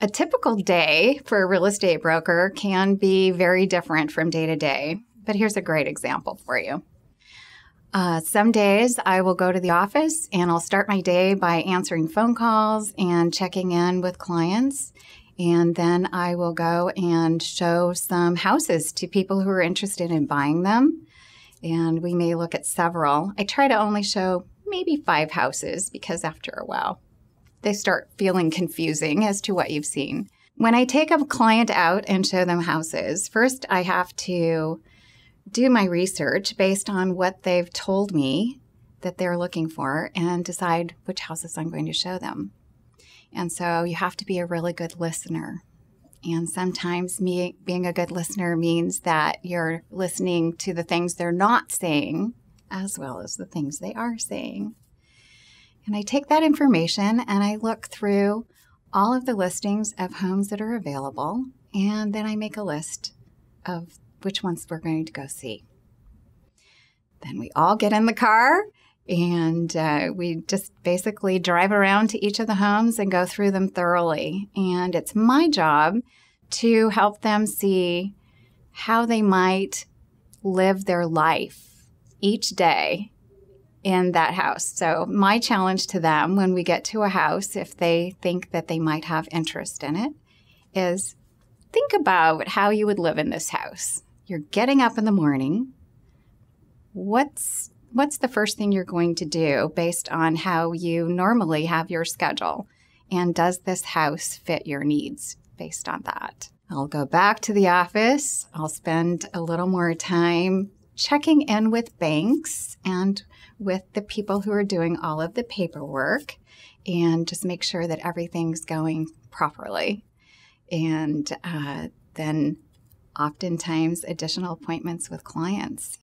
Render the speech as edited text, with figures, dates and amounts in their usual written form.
A typical day for a real estate broker can be very different from day to day, but here's a great example for you. Some days I will go to the office and I'll start my day by answering phone calls and checking in with clients, and then I will go and show some houses to people who are interested in buying them, and we may look at several. I try to only show maybe 5 houses because after a while, they start feeling confusing as to what you've seen. When I take a client out and show them houses, first I have to do my research based on what they've told me that they're looking for and decide which houses I'm going to show them. And so you have to be a really good listener. And sometimes being a good listener means that you're listening to the things they're not saying as well as the things they are saying. And I take that information and I look through all of the listings of homes that are available, and then I make a list of which ones we're going to go see. Then we all get in the car and we just basically drive around to each of the homes and go through them thoroughly. And it's my job to help them see how they might live their life each day in that house. So my challenge to them when we get to a house, if they think that they might have interest in it, is think about how you would live in this house. You're getting up in the morning. What's the first thing you're going to do based on how you normally have your schedule? And does this house fit your needs based on that? I'll go back to the office. I'll spend a little more time checking in with banks and with the people who are doing all of the paperwork and just make sure that everything's going properly. And then oftentimes additional appointments with clients.